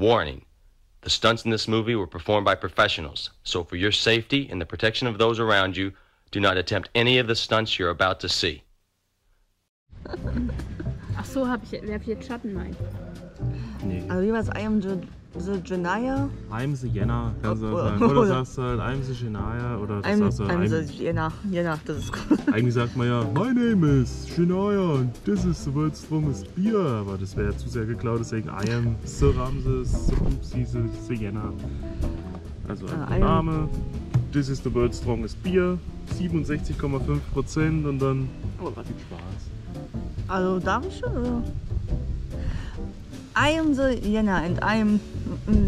Warning, the stunts in this movie were performed by professionals, so for your safety and the protection of those around you, do not attempt any of the stunts you're about to see. Ach so, werf ich jetzt Schatten rein? Nee. Also wie war es? I am the Jenaya? I'm the Jenna, kannst du sagen. Oder sagst du halt, I'm the Jenaya, oder das sagst du halt, I'm the Jenna. Jenna, das ist cool. Eigentlich sagt man ja, my name is Jenaya und this is the world's strongest beer. Aber das wäre ja zu sehr geklaut, deswegen I am the Ramses, the Upsi, the Jenna. Also ein Name, this is the world's strongest beer, 67,5% und dann, aber was viel Spaß. Also darf ich schon, oder? I am the Jenna and I am,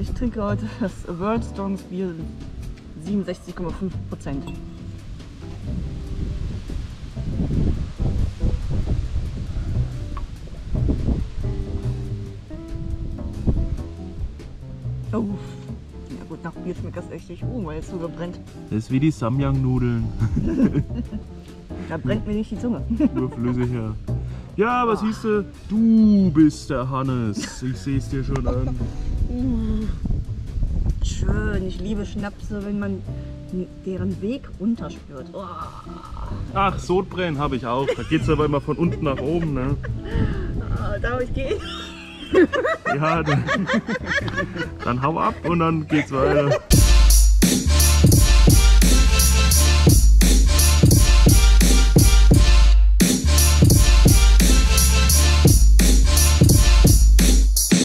ich trinke heute das World Strongest Beer 67,5%. Oh, ja gut, nach Bier schmeckt das echt nicht, weil es so gebrennt. Das ist wie die Samyang-Nudeln. Da brennt mir nicht die Zunge. Nur flüssig, ja. Ja, was hieß du? Du bist der Hannes. Ich sehe es dir schon an. Schön, ich liebe Schnapse, wenn man deren Weg runterspürt. Oh. Ach, Sodbrennen habe ich auch. Da geht's aber immer von unten nach oben, ne? Oh, darf ich gehen? Ja, dann hau ab und dann geht's weiter.